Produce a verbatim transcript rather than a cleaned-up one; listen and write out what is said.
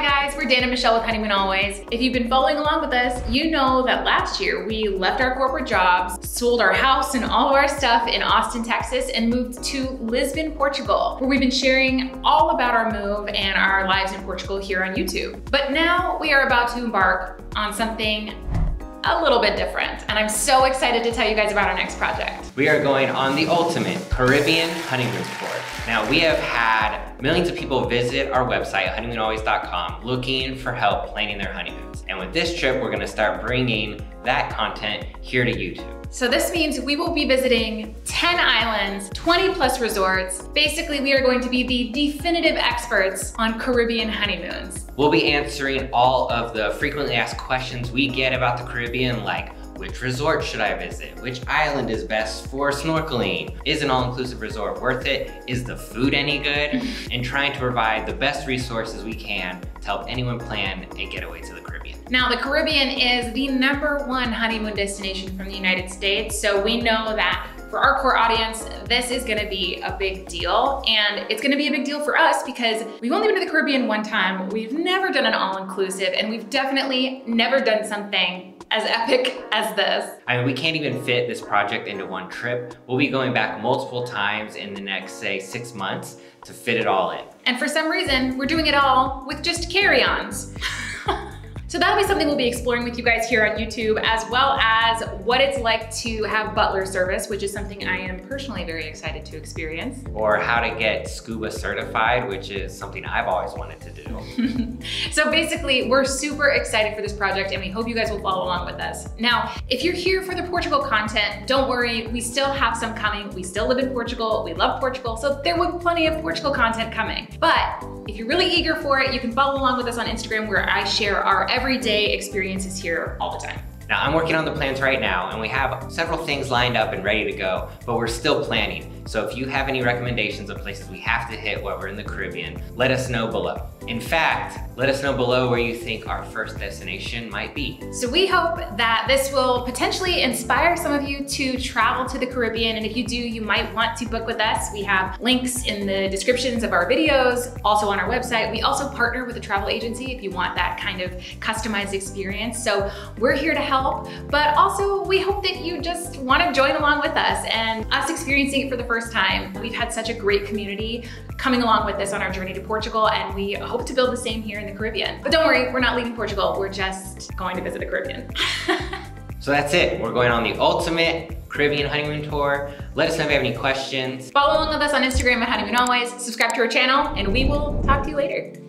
Hi guys, we're Dan and Michelle with Honeymoon Always. If you've been following along with us, you know that last year we left our corporate jobs, sold our house and all of our stuff in Austin, Texas, and moved to Lisbon, Portugal, where we've been sharing all about our move and our lives in Portugal here on YouTube. But now we are about to embark on something a little bit different, and I'm so excited to tell you guys about our next project. We are going on the ultimate Caribbean honeymoon tour. Now, we have had millions of people visit our website, honeymoon always dot com, looking for help planning their honeymoons. And with this trip, we're gonna start bringing that content here to YouTube. So this means we will be visiting ten islands, twenty plus resorts. Basically, we are going to be the definitive experts on Caribbean honeymoons. We'll be answering all of the frequently asked questions we get about the Caribbean, like which resort should I visit? Which island is best for snorkeling? Is an all-inclusive resort worth it? Is the food any good? And trying to provide the best resources we can to help anyone plan a getaway to the Caribbean. Now, the Caribbean is the number one honeymoon destination from the United States, so we know that for our core audience, this is gonna be a big deal, and it's gonna be a big deal for us because we've only been to the Caribbean one time, we've never done an all-inclusive, and we've definitely never done something as epic as this. I mean, we can't even fit this project into one trip. We'll be going back multiple times in the next, say, six months to fit it all in. And for some reason, we're doing it all with just carry-ons. So that'll be something we'll be exploring with you guys here on YouTube, as well as what it's like to have butler service, which is something I am personally very excited to experience. Or how to get scuba certified, which is something I've always wanted to do. So basically, we're super excited for this project and we hope you guys will follow along with us. Now, if you're here for the Portugal content, don't worry, we still have some coming. We still live in Portugal, we love Portugal, so there will be plenty of Portugal content coming. But if you're really eager for it, you can follow along with us on Instagram where I share our everyday experiences here all the time. Now, I'm working on the plans right now and we have several things lined up and ready to go, but we're still planning. So if you have any recommendations of places we have to hit while we're in the Caribbean, let us know below. In fact, let us know below where you think our first destination might be. So we hope that this will potentially inspire some of you to travel to the Caribbean, and if you do, you might want to book with us. We have links in the descriptions of our videos, also on our website. We also partner with a travel agency if you want that kind of customized experience. So we're here to help. But also, we hope that you just want to join along with us and us experiencing it for the first time. We've had such a great community coming along with us on our journey to Portugal, and we hope to build the same here in the Caribbean. But don't worry, we're not leaving Portugal. We're just going to visit the Caribbean. So that's it. We're going on the ultimate Caribbean honeymoon tour. Let us know if you have any questions. Follow along with us on Instagram at Honeymoon Always, subscribe to our channel, and we will talk to you later.